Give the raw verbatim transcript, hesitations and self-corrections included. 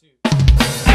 two.